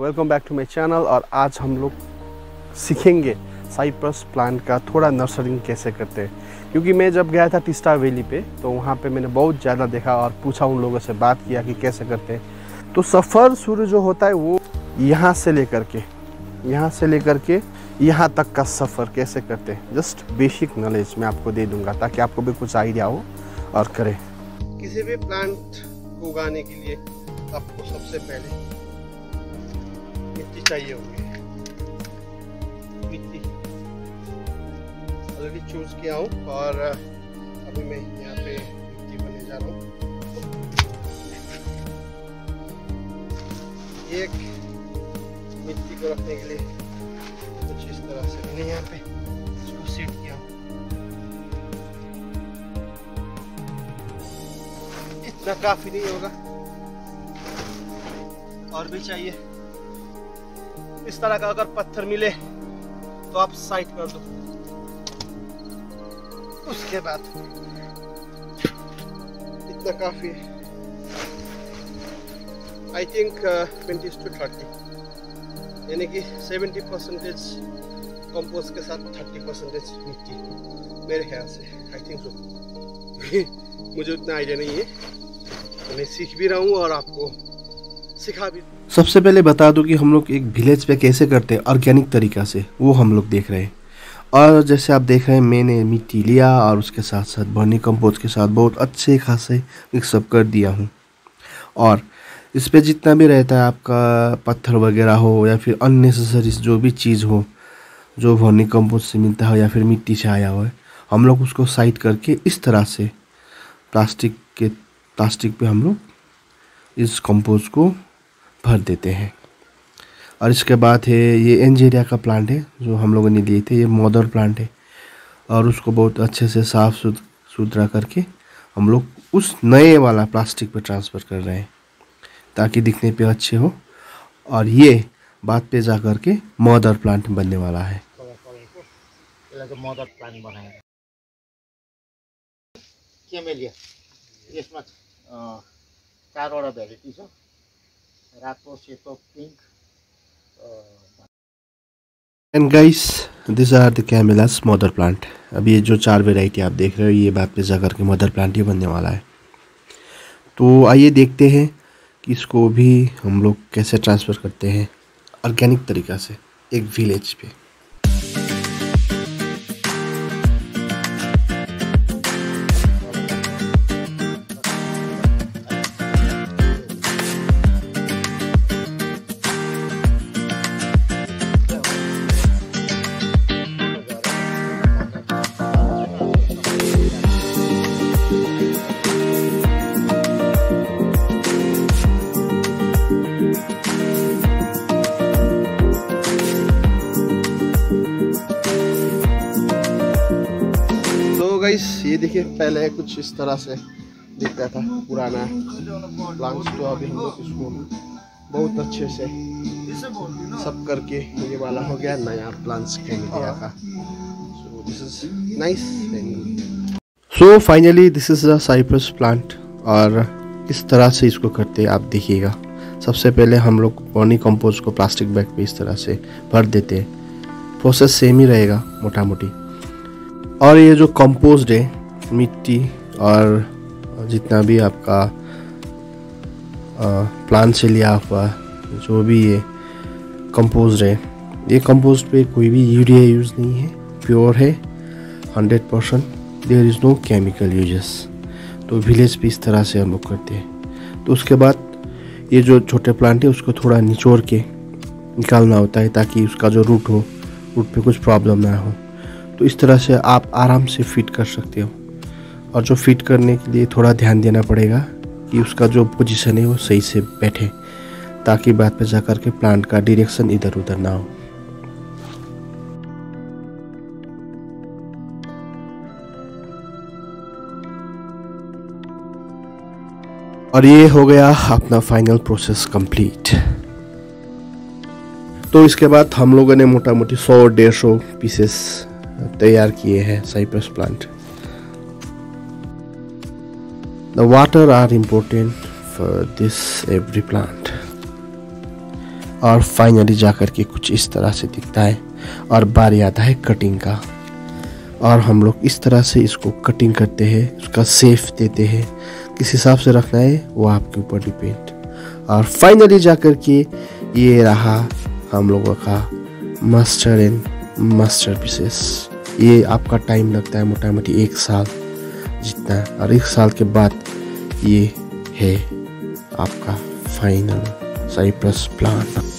Welcome back to my channel. और आज हम लोग सीखेंगे साइप्रस प्लांट का थोड़ा नर्सरिंग कैसे करते हैं, क्योंकि मैं जब गया था टिस्टा वैली पे तो वहाँ पे मैंने बहुत ज़्यादा देखा और पूछा, उन लोगों से बात किया कि कैसे करते हैं। तो सफ़र शुरू जो होता है वो यहाँ से लेकर के यहाँ तक का सफ़र कैसे करते हैं, जस्ट बेसिक नॉलेज मैं आपको दे दूँगा ताकि आपको भी कुछ आइडिया हो और करें। किसी भी प्लांट को उगाने के लिए आपको सबसे पहले मिट्टी चाहिए होगी। मिट्टी ऑलरेडी चूज किया हूँ और अभी मैं यहाँ पे मिट्टी को ले जा रहा हूँ। एक मिट्टी को रखने के लिए कुछ इस तरह से मैंने यहाँ पे इसको सेट किया हूँ। इतना काफी नहीं होगा, और भी चाहिए। इस तरह का अगर पत्थर मिले तो आप साइड कर दो। उसके बाद इतना काफी है, आई थिंक 20 to 30, यानी कि 70% कंपोस्ट के साथ 30% मिट्टी, मेरे ख्याल से। आई थिंक तो मुझे उतना आइडिया नहीं है, मैं सीख भी रहा हूँ और आपको सिखा भी। सबसे पहले बता दूं कि हम लोग एक विलेज पे कैसे करते हैं ऑर्गेनिक तरीका से, वो हम लोग देख रहे हैं। और जैसे आप देख रहे हैं, मैंने मिट्टी लिया और उसके साथ साथ बर्नी कंपोस्ट के साथ बहुत अच्छे खासे मिक्सअप कर दिया हूँ। और इस पे जितना भी रहता है आपका पत्थर वगैरह हो या फिर अननेसेसरी जो भी चीज़ हो जो बर्नी कंपोस्ट से मिलता हो या फिर मिट्टी से आया हो, हम लोग उसको साइड करके इस तरह से प्लास्टिक पर हम लोग इस कंपोस्ट को भर देते हैं। और इसके बाद है ये एंजेरिया का प्लांट है जो हम लोगों ने लिए थे, ये मदर प्लांट है। और उसको बहुत अच्छे से साफ सुथरा करके हम लोग उस नए वाला प्लास्टिक पर ट्रांसफ़र कर रहे हैं ताकि दिखने पे अच्छे हो। और ये बाद पे जा कर के मदर प्लांट बनने वाला है। चारवटा भेराइटी छ, रातो, सेतो, pink. And guys, this are the camellias mother plant. अब ये जो चार वेराइटी आप देख रहे हो, ये बात पे जाकर के मदर प्लांट ही बनने वाला है। तो आइए देखते हैं कि इसको भी हम लोग कैसे ट्रांसफ़र करते हैं ऑर्गेनिक तरीका से एक विलेज पे। ये देखिए, पहले कुछ इस तरह से दिखता था पुराना प्लांट्स, तो अभी हम लोग इसको बहुत अच्छे से सब करके ये वाला हो गया नया प्लांट्स कैमेलिया का। So this is nice and so finally this is the cypress plant. और इस तरह से इसको करते आप देखिएगा। सबसे पहले हम लोग बर्नी कंपोस्ट को प्लास्टिक बैग पे इस तरह से भर देते हैं, प्रोसेस सेम ही रहेगा मोटा मोटी। और ये जो कंपोस्ट है, मिट्टी और जितना भी आपका प्लांट से लिया हुआ जो भी ये कंपोस्ट है, ये कंपोस्ट पे कोई भी यूरिया यूज़ नहीं है, प्योर है 100%। There is no chemical uses. तो विलेज पे इस तरह से हम लोग करते हैं। तो उसके बाद ये जो छोटे प्लांट है उसको थोड़ा निचोड़ के निकालना होता है ताकि उसका जो रूट हो, रूट पे कुछ प्रॉब्लम ना हो। तो इस तरह से आप आराम से फिट कर सकते हो। और जो फिट करने के लिए थोड़ा ध्यान देना पड़ेगा कि उसका जो पोजीशन है वो सही से बैठे ताकि बाद में जा कर के प्लांट का डायरेक्शन इधर उधर ना हो। और ये हो गया अपना फाइनल प्रोसेस कंप्लीट। तो इसके बाद हम लोगों ने मोटा मोटी 100-150 पीसेस तैयार किए हैं cypress plant. The water are important for this every plant. और फाइनली जाकर के कुछ इस तरह से दिखता है। और बारी आता है कटिंग का, और हम लोग इस तरह से इसको कटिंग करते हैं, उसका शेप देते हैं, किस हिसाब से रखना है वो आपके ऊपर डिपेंड। और फाइनली जाकर के ये रहा हम लोगों का मास्टर एंड मास्टरपीसेस। ये आपका टाइम लगता है मोटा मोटी 1 साल जितना, और 1 साल के बाद ये है आपका फाइनल साइप्रस प्लान।